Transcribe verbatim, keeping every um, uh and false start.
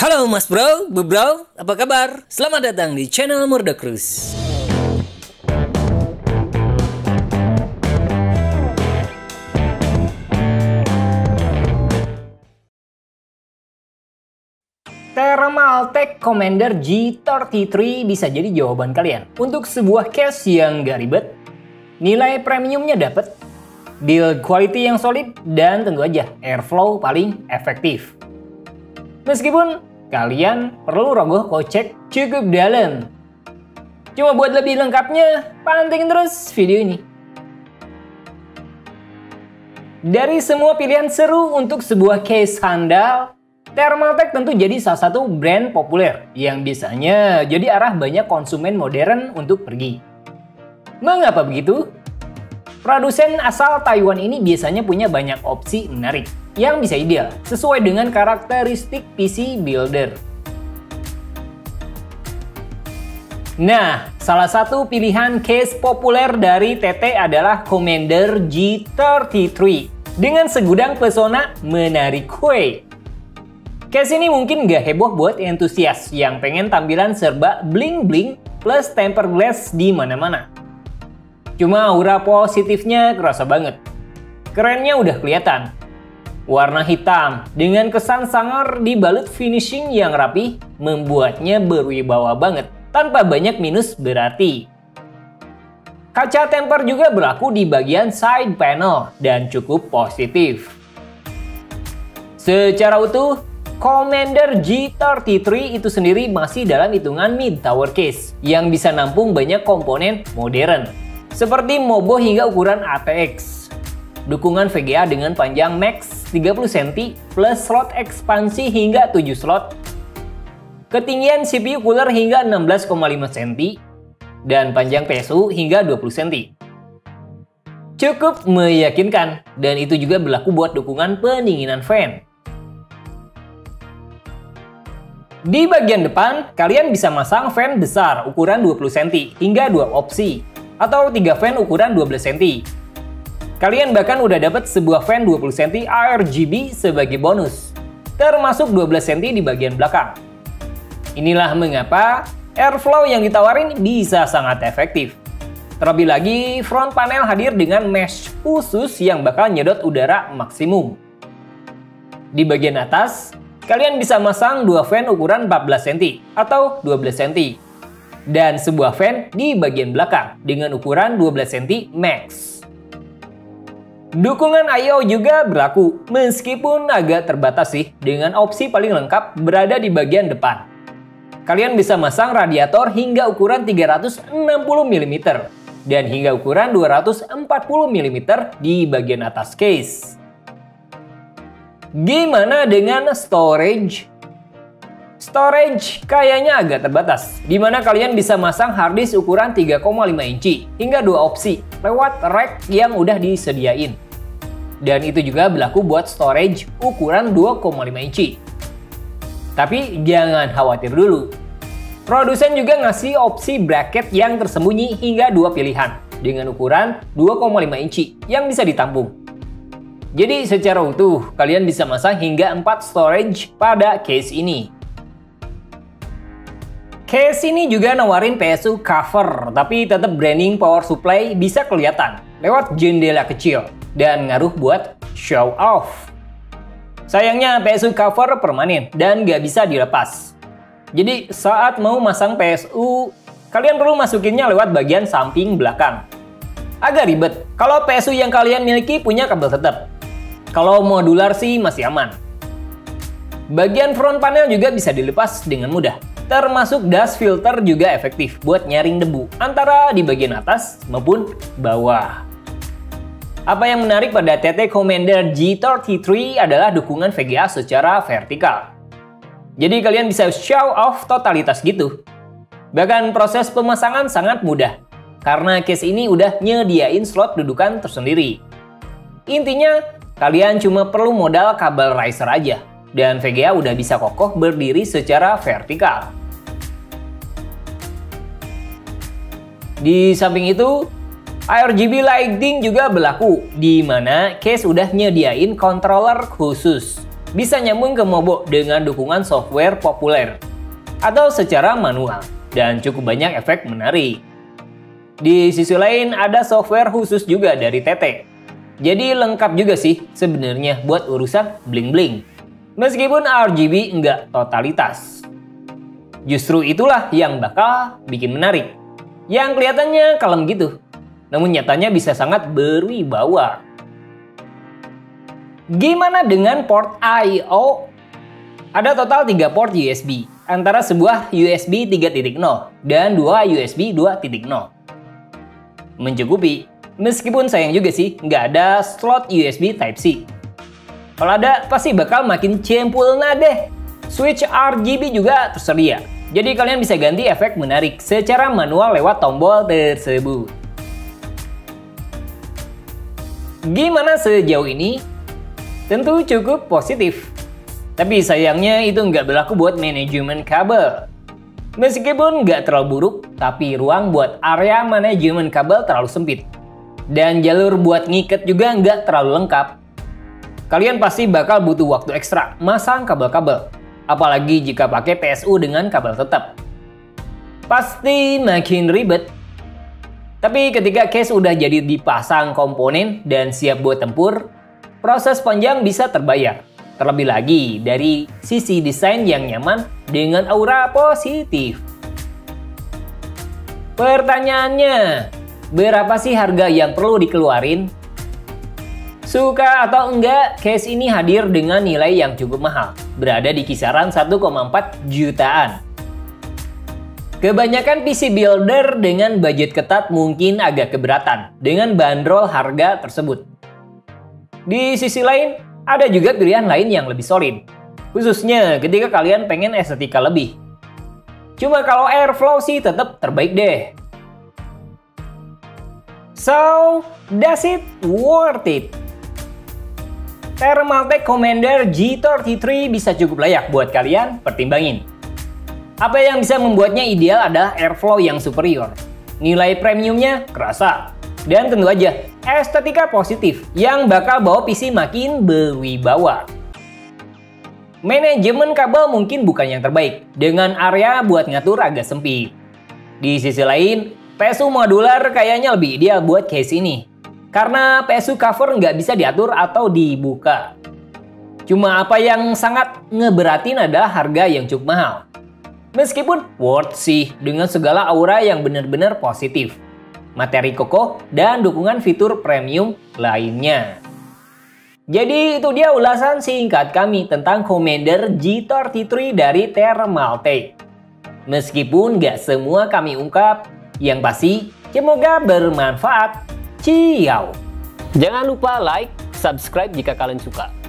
Halo Mas Bro, Bu Bro, apa kabar? Selamat datang di channel Murdock Cruz. Thermaltake Commander G tiga puluh tiga bisa jadi jawaban kalian untuk sebuah case yang gak ribet, nilai premiumnya dapet, build quality yang solid, dan tentu aja airflow paling efektif. Meskipun kalian perlu rogoh kocek cukup dalam. Cuma buat lebih lengkapnya, pantengin terus video ini. Dari semua pilihan seru untuk sebuah case handal, Thermaltake tentu jadi salah satu brand populer yang biasanya jadi arah banyak konsumen modern untuk pergi. Mengapa begitu? Produsen asal Taiwan ini biasanya punya banyak opsi menarik yang bisa ideal sesuai dengan karakteristik P C builder. Nah, salah satu pilihan case populer dari T T adalah Commander G tiga puluh tiga dengan segudang pesona menarik kue. Case ini mungkin gak heboh buat entusias yang pengen tampilan serba bling-bling plus tempered glass di mana-mana. Cuma aura positifnya kerasa banget. Kerennya udah kelihatan. Warna hitam dengan kesan sangar dibalut finishing yang rapi membuatnya berwibawa banget tanpa banyak minus berarti. Kaca temper juga berlaku di bagian side panel dan cukup positif. Secara utuh, Commander G tiga puluh tiga itu sendiri masih dalam hitungan mid-tower case yang bisa nampung banyak komponen modern seperti MOBO hingga ukuran A T X. Dukungan V G A dengan panjang max tiga puluh sentimeter plus slot ekspansi hingga tujuh slot. Ketinggian C P U cooler hingga enam belas koma lima sentimeter dan panjang P S U hingga dua puluh sentimeter. Cukup meyakinkan, dan itu juga berlaku buat dukungan pendinginan fan. Di bagian depan, kalian bisa masang fan besar ukuran dua puluh sentimeter hingga dua opsi atau tiga fan ukuran dua belas sentimeter. Kalian bahkan udah dapat sebuah fan dua puluh sentimeter A R G B sebagai bonus, termasuk dua belas sentimeter di bagian belakang. Inilah mengapa airflow yang ditawarin bisa sangat efektif. Terlebih lagi, front panel hadir dengan mesh khusus yang bakal nyedot udara maksimum. Di bagian atas, kalian bisa masang dua fan ukuran empat belas sentimeter atau dua belas sentimeter, dan sebuah fan di bagian belakang dengan ukuran dua belas sentimeter max. Dukungan I O juga berlaku, meskipun agak terbatas sih, dengan opsi paling lengkap berada di bagian depan. Kalian bisa masang radiator hingga ukuran tiga ratus enam puluh milimeter dan hingga ukuran dua ratus empat puluh milimeter di bagian atas case. Gimana dengan storage? Storage kayaknya agak terbatas, di mana kalian bisa masang harddisk ukuran tiga koma lima inci hingga dua opsi lewat rack yang udah disediain. Dan itu juga berlaku buat storage ukuran dua koma lima inci. Tapi jangan khawatir dulu. Produsen juga ngasih opsi bracket yang tersembunyi hingga dua pilihan dengan ukuran dua koma lima inci yang bisa ditampung. Jadi secara utuh kalian bisa masang hingga empat storage pada case ini. Case ini juga nawarin P S U cover, tapi tetap branding power supply bisa kelihatan lewat jendela kecil dan ngaruh buat show off. Sayangnya P S U cover permanen dan gak bisa dilepas. Jadi saat mau masang P S U, kalian perlu masukinnya lewat bagian samping belakang. Agak ribet kalau P S U yang kalian miliki punya kabel tetap. Kalau modular sih masih aman. Bagian front panel juga bisa dilepas dengan mudah. Termasuk dust filter juga efektif buat nyaring debu antara di bagian atas maupun bawah. Apa yang menarik pada T T Commander G tiga puluh tiga adalah dukungan V G A secara vertikal. Jadi kalian bisa show off totalitas gitu. Bahkan proses pemasangan sangat mudah karena case ini udah nyediain slot dudukan tersendiri. Intinya kalian cuma perlu modal kabel riser aja dan V G A udah bisa kokoh berdiri secara vertikal. Di samping itu, R G B lighting juga berlaku, di mana case udah nyediain controller khusus bisa nyambung ke MOBO dengan dukungan software populer atau secara manual dan cukup banyak efek menarik. Di sisi lain ada software khusus juga dari T T. Jadi lengkap juga sih sebenarnya buat urusan bling-bling. Meskipun R G B nggak totalitas. Justru itulah yang bakal bikin menarik. Yang kelihatannya kalem gitu. Namun nyatanya bisa sangat berwibawa. Gimana dengan port I O? Ada total tiga port U S B. Antara sebuah U S B tiga titik nol dan dua U S B dua titik nol. Mencukupi, meskipun sayang juga sih nggak ada slot U S B Type C. Kalau ada pasti bakal makin cempulna deh. Switch R G B juga tersedia, jadi kalian bisa ganti efek menarik secara manual lewat tombol tersebut. Gimana sejauh ini? Tentu cukup positif, tapi sayangnya itu nggak berlaku buat manajemen kabel. Meskipun nggak terlalu buruk, tapi ruang buat area manajemen kabel terlalu sempit. Dan jalur buat ngiket juga nggak terlalu lengkap. Kalian pasti bakal butuh waktu ekstra masang kabel-kabel. Apalagi jika pakai P S U dengan kabel tetap. Pasti makin ribet. Tapi ketika case udah jadi dipasang komponen dan siap buat tempur, proses panjang bisa terbayar. Terlebih lagi dari sisi desain yang nyaman dengan aura positif. Pertanyaannya, berapa sih harga yang perlu dikeluarin? Suka atau enggak, case ini hadir dengan nilai yang cukup mahal, berada di kisaran satu koma empat jutaan. Kebanyakan P C builder dengan budget ketat mungkin agak keberatan dengan bandrol harga tersebut. Di sisi lain, ada juga pilihan lain yang lebih solid, khususnya ketika kalian pengen estetika lebih. Cuma kalau airflow sih tetap terbaik deh. So, does it worth it? Thermaltake Commander G tiga puluh tiga bisa cukup layak buat kalian pertimbangin. Apa yang bisa membuatnya ideal adalah airflow yang superior, nilai premiumnya kerasa, dan tentu aja estetika positif yang bakal bawa P C makin berwibawa. Manajemen kabel mungkin bukan yang terbaik dengan area buat ngatur agak sempit. Di sisi lain, P S U modular kayaknya lebih ideal buat case ini karena P S U cover nggak bisa diatur atau dibuka. Cuma apa yang sangat ngeberatin adalah harga yang cukup mahal. Meskipun worth sih dengan segala aura yang benar-benar positif, materi kokoh, dan dukungan fitur premium lainnya. Jadi itu dia ulasan singkat kami tentang Commander G tiga puluh tiga dari Thermaltake. Meskipun gak semua kami ungkap, yang pasti semoga bermanfaat. Ciao! Jangan lupa like, subscribe jika kalian suka.